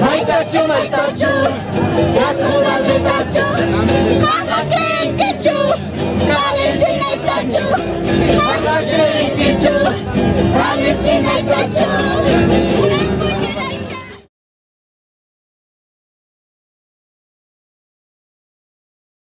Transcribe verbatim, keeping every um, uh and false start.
Mai taciu, mai taciu, iar cum am de taciu.